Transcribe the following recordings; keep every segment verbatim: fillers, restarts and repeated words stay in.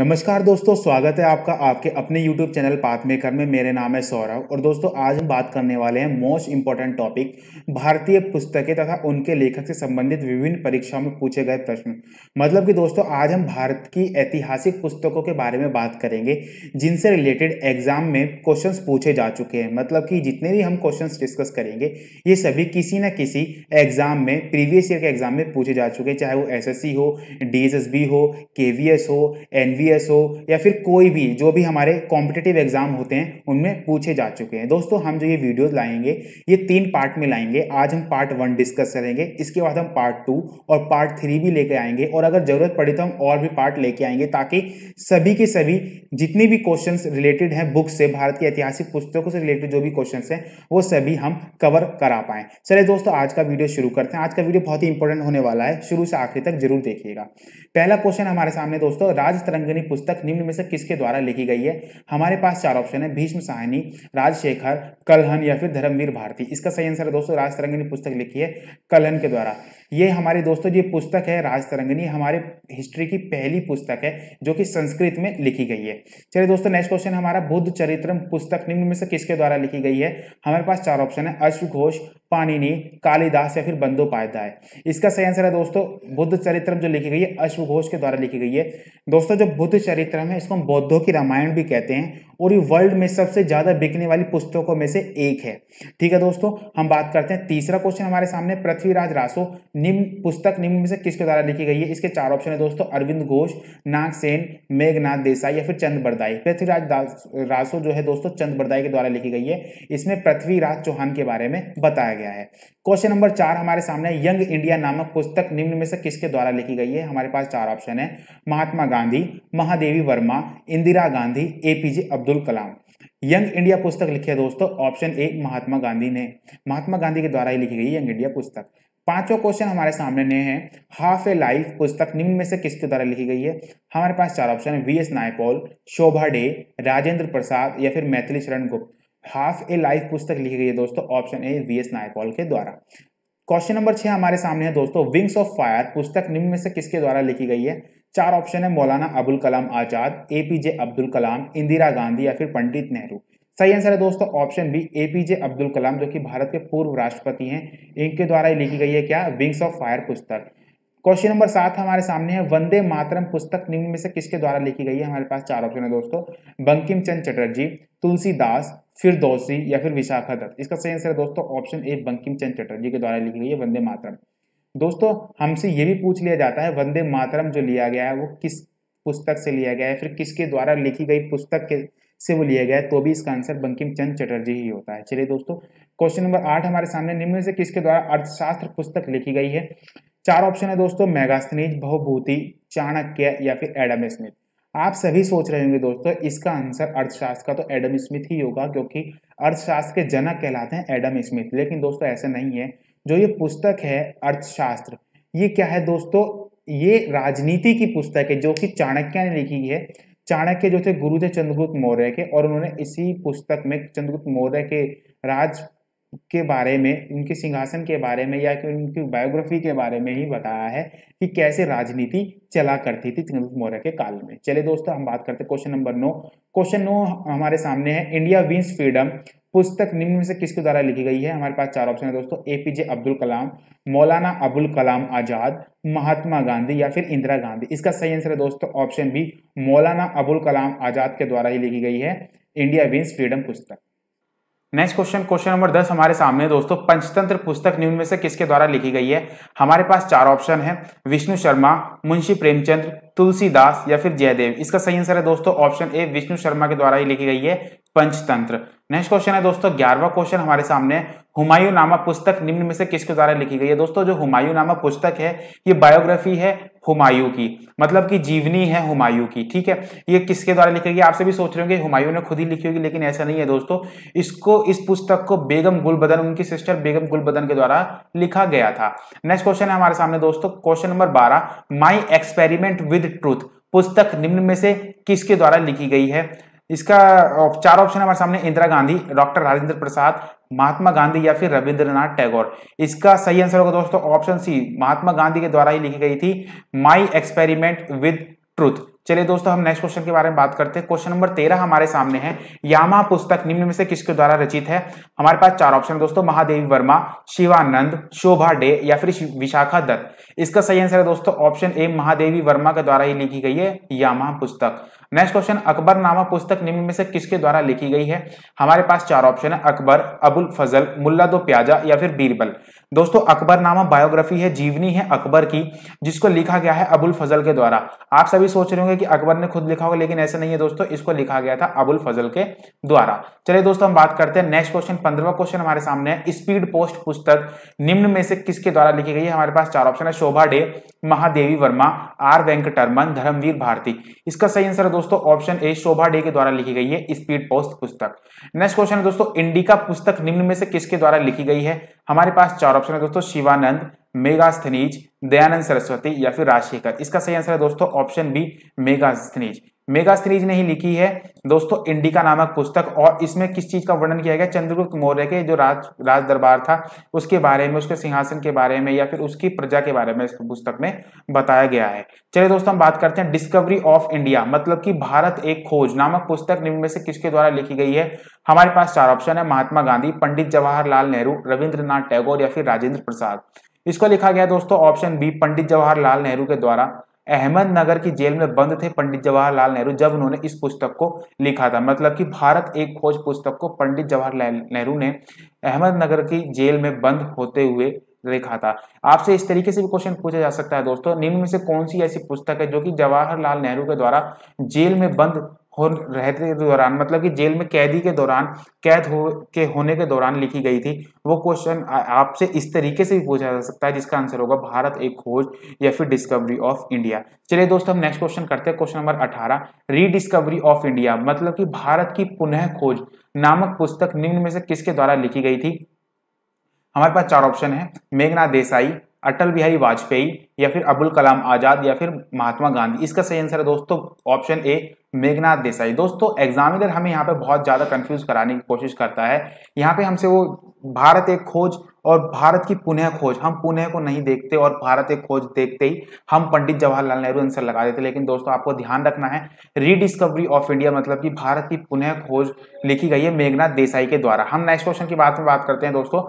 नमस्कार दोस्तों, स्वागत है आपका आपके अपने YouTube चैनल पाथमेकर में। मेरे नाम है सौरभ और दोस्तों आज हम बात करने वाले हैं मोस्ट इंपॉर्टेंट टॉपिक भारतीय पुस्तकें तथा उनके लेखक से संबंधित विभिन्न परीक्षाओं में पूछे गए प्रश्न। मतलब कि दोस्तों आज हम भारत की ऐतिहासिक पुस्तकों के बारे में बात करेंगे जिनसे रिलेटेड एग्जाम में क्वेश्चन पूछे जा चुके हैं। मतलब कि जितने भी हम क्वेश्चन डिस्कस करेंगे ये सभी किसी न किसी एग्जाम में प्रीवियस ईयर के एग्जाम में पूछे जा चुके हैं, चाहे वो एस एस सी हो, डी एस एस बी हो, के वी एस हो, एन वी हो या फिर कोई भी जो भी हमारे कॉम्पिटिटिव एग्जाम होते हैं उनमें पूछे जा चुके हैं। दोस्तों हम जो ये वीडियोस लाएंगे ये तीन पार्ट में लाएंगे। आज हम पार्ट वन डिस्कस करेंगे, इसके बाद हम पार्ट टू और पार्ट थ्री भी लेके आएंगे और अगर जरूरत पड़ी तो हम और भी पार्ट लेके आएंगे ताकि सभी के सभी जितने भी क्वेश्चन रिलेटेड हैं बुक से, भारत की ऐतिहासिक पुस्तकों से रिलेटेड जो भी क्वेश्चन हैं वो सभी हम कवर करा पाएँ। चलिए दोस्तों आज का वीडियो शुरू करते हैं। आज का वीडियो बहुत ही इंपॉर्टेंट होने वाला है, शुरू से आखिर तक जरूर देखिएगा। पहला क्वेश्चन हमारे सामने दोस्तों, राज तरंगिणी पुस्तक निम्न में से किसके द्वारा लिखी गई है? हमारे पास चार ऑप्शन है, भीष्म साहनी, राजशेखर, कलहन या फिर धर्मवीर भारती। इसका सही आंसर है दोस्तों राज तरंगिणी पुस्तक लिखी है कलहन के द्वारा। ये हमारे दोस्तों ये पुस्तक है राज तरंगिणी, हमारे हिस्ट्री की पहली पुस्तक है जो कि संस्कृत में लिखी गई है। चलिए दोस्तों नेक्स्ट क्वेश्चन हमारा, बुद्धचरित्रम पुस्तक निम्न में से किसके द्वारा लिखी गई है? हमारे पास चार ऑप्शन है, अश्वघोष, पाणिनि, कालिदास या फिर बंदोपाध्याय। इसका सही आंसर है दोस्तों बुद्धचरित्रम जो लिखी गई है अश्वघोष के द्वारा लिखी गई है। दोस्तों जो बुद्धचरित्रम है इसको हम बौद्धों की रामायण भी कहते हैं और ये वर्ल्ड में सबसे ज़्यादा बिकने वाली पुस्तकों में से एक है। ठीक है दोस्तों हम बात करते हैं तीसरा क्वेश्चन हमारे सामने, पृथ्वीराज रासो निम्न पुस्तक निम्न में से किसके द्वारा लिखी गई है? इसके चार ऑप्शन है दोस्तों, अरविंद घोष, नागसेन, मेघनाथ देसाई या फिर चंद बरदाई। पृथ्वीराज रासो जो है दोस्तों चंद बरदाई के द्वारा लिखी गई है। इसमें पृथ्वीराज चौहान के बारे में बताया गया है। क्वेश्चन नंबर चार हमारे सामने, यंग इंडिया नामक पुस्तक निम्न में से किसके द्वारा लिखी गई है? हमारे पास चार ऑप्शन है, Mahatma Gandhi, Mahadevi Verma, Indira Gandhi, A P J Abdul Kalam. Young India पुस्तक लिखी है दोस्तों, ऑप्शन ए महात्मा गांधी ने, महात्मा गांधी के द्वारा ही लिखी गई यंग इंडिया पुस्तक। पांचवा क्वेश्चन हमारे सामने ने है, हाफ ए लाइफ पुस्तक निम्न में से किसके द्वारा लिखी गई है? हमारे पास चार ऑप्शन है, वी एस नायपॉल, शोभा डे, राजेंद्र प्रसाद या फिर मैथिली शरण गुप्त। हाफ ए लाइफ पुस्तक लिखी गई है दोस्तों, option A V S Naipaul के द्वारा। क्वेश्चन नंबर छह हमारे सामने है दोस्तों, विंग्स ऑफ फायर पुस्तक निम्न में से किसके द्वारा लिखी गई है? चार ऑप्शन है, Maulana Abul Kalam Azad, A P J Abdul Kalam, Indira Gandhi या फिर पंडित नेहरू। सही आंसर है दोस्तों option B A P J Abdul Kalam जो कि भारत के पूर्व राष्ट्रपति हैं, इनके द्वारा ही लिखी गई है क्या विंग्स ऑफ फायर पुस्तक। क्वेश्चन नंबर सात हमारे सामने है, वंदे मातरम पुस्तक निम्न में से किसके द्वारा लिखी गई है? हमारे पास चार ऑप्शन है दोस्तों, बंकिम चंद्र चटर्जी, तुलसीदास, फिरदौसी या फिर विशाखा दत्त। इसका सही आंसर है दोस्तों ऑप्शन ए बंकिम चंद्र चटर्जी के द्वारा लिखी गई है वंदे मातरम। दोस्तों हमसे ये भी पूछ लिया जाता है वंदे मातरम जो लिया गया है वो किस पुस्तक से लिया गया है, फिर किसके द्वारा लिखी गई पुस्तक के से वो लिया गया है, तो भी इसका आंसर बंकिम चंद्र चटर्जी ही होता है। चलिए दोस्तों क्वेश्चन नंबर आठ हमारे सामने, निम्न में से किसके द्वारा अर्थशास्त्र पुस्तक लिखी गई है? चार ऑप्शन है दोस्तों, मेगास्थनीज, बहुभूति, चाणक्य या फिर एडम स्मिथ। आप सभी सोच रहे होंगे दोस्तों इसका आंसर अर्थशास्त्र का तो एडम स्मिथ ही होगा क्योंकि अर्थशास्त्र के जनक कहलाते हैं एडम स्मिथ, लेकिन दोस्तों ऐसा नहीं है। जो ये पुस्तक है अर्थशास्त्र ये क्या है दोस्तों, ये राजनीति की पुस्तक है जो कि चाणक्य ने लिखी है। चाणक्य जो थे गुरु थे चंद्रगुप्त मौर्य के और उन्होंने इसी पुस्तक में चंद्रगुप्त मौर्य के राज के बारे में, उनके सिंहासन के बारे में या कि उनकी बायोग्राफी के बारे में ही बताया है कि कैसे राजनीति चला करती थी चंद्रगुप्त मौर्य के काल में। चलिए दोस्तों हम बात करते हैं क्वेश्चन नंबर नौ। क्वेश्चन नौ हमारे सामने है, इंडिया विंस फ्रीडम पुस्तक निम्न में से किसके द्वारा लिखी गई है? हमारे पास चार ऑप्शन है दोस्तों, ए पी जे अब्दुल कलाम, मौलाना अबुल कलाम आजाद, महात्मा गांधी या फिर इंदिरा गांधी। इसका सही आंसर है दोस्तों ऑप्शन बी मौलाना अबुल कलाम आजाद के द्वारा ही लिखी गई है इंडिया विंस फ्रीडम पुस्तक। नेक्स्ट क्वेश्चन, क्वेश्चन नंबर दस हमारे सामने दोस्तों, पंचतंत्र पुस्तक निम्न में से किसके द्वारा लिखी गई है? हमारे पास चार ऑप्शन है, विष्णु शर्मा, मुंशी प्रेमचंद, तुलसीदास या फिर जयदेव। इसका सही आंसर है दोस्तों ऑप्शन ए विष्णु शर्मा के द्वारा ही लिखी गई है पंचतंत्र। नेक्स्ट क्वेश्चन है दोस्तों ग्यारहवां क्वेश्चन हमारे सामने, हुमायूंनामा पुस्तक निम्न में से किसके द्वारा लिखी गई है? दोस्तों जो हुमायूंनामा पुस्तक है ये बायोग्राफी है हुमायूं की, मतलब कि जीवनी है हुमायूं की। ठीक है ये किसके द्वारा लिखी गई? आप सभी सोच रहे होंगे हुमायूं ने खुद ही लिखी होगी, लेकिन ऐसा नहीं है दोस्तों। इसको इस पुस्तक को बेगम गुलबदन, उनकी सिस्टर बेगम गुलबदन के द्वारा लिखा गया था। नेक्स्ट क्वेश्चन है हमारे सामने दोस्तों, क्वेश्चन नंबर बारह, माई एक्सपेरिमेंट विद ट्रूथ पुस्तक निम्न में से किसके द्वारा लिखी गई है? इसका चार ऑप्शन हमारे सामने, इंदिरा गांधी, डॉक्टर राजेंद्र प्रसाद, महात्मा गांधी या फिर रविंद्रनाथ टैगोर। इसका सही आंसर होगा दोस्तों ऑप्शन सी महात्मा गांधी के द्वारा ही लिखी गई थी माई एक्सपेरिमेंट विद ट्रूथ। चलिए दोस्तों हम नेक्स्ट क्वेश्चन के बारे में बात करते हैं। क्वेश्चन नंबर तेरह हमारे सामने है। यामा पुस्तक निम्न में से किसके द्वारा रचित है? हमारे पास चार ऑप्शन है दोस्तों, महादेवी वर्मा, शिवानंद, शोभा डे या फिर विशाखा दत्त। इसका सही आंसर है दोस्तों ऑप्शन ए, महादेवी वर्मा के द्वारा ही लिखी गई है यामा पुस्तक। नेक्स्ट क्वेश्चन, अकबरनामा पुस्तक निम्न में से किसके द्वारा लिखी गई है? हमारे पास चार ऑप्शन है, अकबर, अबुल फजल, मुल्ला दो प्याजा या फिर बीरबल। दोस्तों अकबरनामा बायोग्राफी है, जीवनी है अकबर की, जिसको लिखा गया है अबुल फजल के द्वारा। आप सभी सोच रहे होंगे कि अकबर ने खुद लिखा होगा, लेकिन ऐसा नहीं है दोस्तों, इसको लिखा गया था अबुल फजल के द्वारा। चलिए दोस्तों हम बात करते हैं नेक्स्ट क्वेश्चन। पंद्रहवां क्वेश्चन हमारे सामने है, स्पीड पोस्ट पुस्तक निम्न में से किसके द्वारा लिखी गई है? हमारे पास चार ऑप्शन है, शोभा डे, महादेवी वर्मा, आर वेंकटरमन, धर्मवीर भारती। इसका सही आंसर दोस्तों ऑप्शन ए, शोभा डे के द्वारा लिखी गई है स्पीड पोस्ट पुस्तक। नेक्स्ट क्वेश्चन है दोस्तों, इंडिका पुस्तक निम्न में से किसके द्वारा लिखी गई है? हमारे पास चार ऑप्शन है दोस्तों, शिवानंद, मेगास्थनीज, दयानंद सरस्वती या फिर राजशेखर। इसका सही आंसर है दोस्तों ऑप्शन बी, मेगास्थनीज। मेगास्थनीज ने ही लिखी है दोस्तों इंडिका नामक पुस्तक, और इसमें किस चीज का वर्णन किया गया? चंद्रगुप्त मौर्य के जो राज राज दरबार था उसके बारे में, उसके सिंहासन के बारे में या फिर उसकी प्रजा के बारे में इस पुस्तक में बताया गया है। चलिए दोस्तों हम बात करते हैं डिस्कवरी ऑफ इंडिया, मतलब कि भारत एक खोज नामक पुस्तक निम्न में से किसके द्वारा लिखी गई है? हमारे पास चार ऑप्शन है, महात्मा गांधी, पंडित जवाहरलाल नेहरू, रविंद्रनाथ टैगोर या फिर राजेंद्र प्रसाद। इसको लिखा गया दोस्तों ऑप्शन बी, पंडित जवाहरलाल नेहरू के द्वारा। अहमदनगर की जेल में बंद थे पंडित जवाहरलाल नेहरू जब उन्होंने इस पुस्तक को लिखा था, मतलब कि भारत एक खोज पुस्तक को पंडित जवाहरलाल नेहरू ने अहमदनगर की जेल में बंद होते हुए लिखा था। आपसे इस तरीके से भी क्वेश्चन पूछा जा सकता है दोस्तों, निम्न में से कौन सी ऐसी पुस्तक है जो कि जवाहरलाल नेहरू के द्वारा जेल में बंद हो रहते दौरान, मतलब कि जेल में कैदी के दौरान, कैद हो के होने के दौरान लिखी गई थी? वो क्वेश्चन आपसे इस तरीके से भी पूछा जा सकता है, जिसका आंसर होगा भारत एक खोज या फिर डिस्कवरी ऑफ इंडिया। चलिए दोस्तों हम नेक्स्ट क्वेश्चन करते हैं। क्वेश्चन नंबर अठारह, रीडिस्कवरी ऑफ इंडिया, मतलब कि भारत की पुनः खोज नामक पुस्तक निम्न में से किसके द्वारा लिखी गई थी? हमारे पास चार ऑप्शन है, मेघनाथ देसाई, अटल बिहारी वाजपेयी या फिर अबुल कलाम आजाद या फिर महात्मा गांधी। इसका सही आंसर है दोस्तों ऑप्शन ए, मेघनाथ देसाई। दोस्तों एग्जामिनर हमें यहाँ पे बहुत ज़्यादा कंफ्यूज कराने की कोशिश करता है, यहाँ पे हमसे वो भारत एक खोज और भारत की पुनः खोज, हम पुनः को नहीं देखते और भारत एक खोज देखते ही हम पंडित जवाहरलाल नेहरू आंसर लगा देते। लेकिन दोस्तों आपको ध्यान रखना है, रीडिस्कवरी ऑफ इंडिया मतलब कि भारत की पुनः खोज लिखी गई है मेघनाथ देसाई के द्वारा। हम नेक्स्ट क्वेश्चन की बात में बात करते हैं दोस्तों।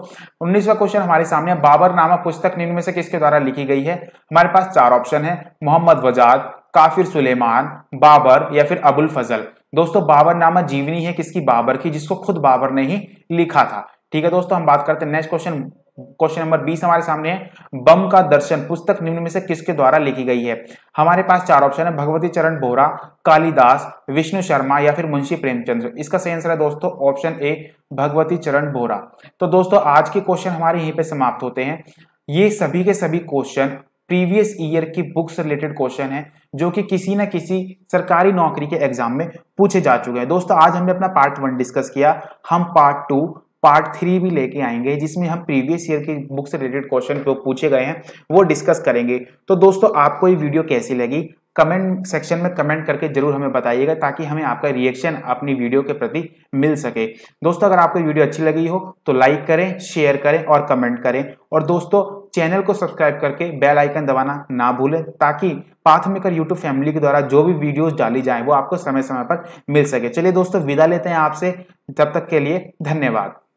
उन्नीसवां क्वेश्चन हमारे सामने, बाबरनामा पुस्तक निम्न में से किसके द्वारा लिखी गई है? हमारे पास चार ऑप्शन है, मोहम्मद वजाद, काफिर सुलेमान, बाबर या फिर अबुल फजल। दोस्तों बाबरनामा जीवनी है किसकी? बाबर की, जिसको खुद बाबर ने ही लिखा था। ठीक है दोस्तों हम बात करते हैं नेक्स्ट क्वेश्चन। क्वेश्चन नंबर बीस हमारे सामने है, बम का दर्शन पुस्तक निम्न में से किसके द्वारा लिखी गई है? हमारे पास चार ऑप्शन है, भगवती चरण बोहरा, कालिदास, विष्णु शर्मा या फिर मुंशी प्रेमचंद्र। इसका सही आंसर है दोस्तों ऑप्शन ए, भगवती चरण बोहरा। तो दोस्तों आज के क्वेश्चन हमारे यहीं पर समाप्त होते हैं। ये सभी के सभी क्वेश्चन प्रीवियस ईयर की बुक्स रिलेटेड क्वेश्चन है, जो कि किसी ना किसी सरकारी नौकरी के एग्जाम में पूछे जा चुके हैं। दोस्तों आज हमने अपना पार्ट वन डिस्कस किया, हम पार्ट टू, पार्ट थ्री भी लेके आएंगे, जिसमें हम प्रीवियस ईयर के बुक से रिलेटेड क्वेश्चन जो पूछे गए हैं वो डिस्कस करेंगे। तो दोस्तों आपको ये वीडियो कैसी लगी, कमेंट सेक्शन में कमेंट करके जरूर हमें बताइएगा, ताकि हमें आपका रिएक्शन अपनी वीडियो के प्रति मिल सके। दोस्तों अगर आपको वीडियो अच्छी लगी हो तो लाइक करें, शेयर करें और कमेंट करें, और दोस्तों चैनल को सब्सक्राइब करके बेल आइकन दबाना ना भूलें, ताकि पाथमेकर यूट्यूब फैमिली के द्वारा जो भी वीडियोस डाली जाएं वो आपको समय समय पर मिल सके। चलिए दोस्तों विदा लेते हैं आपसे, तब तक के लिए धन्यवाद।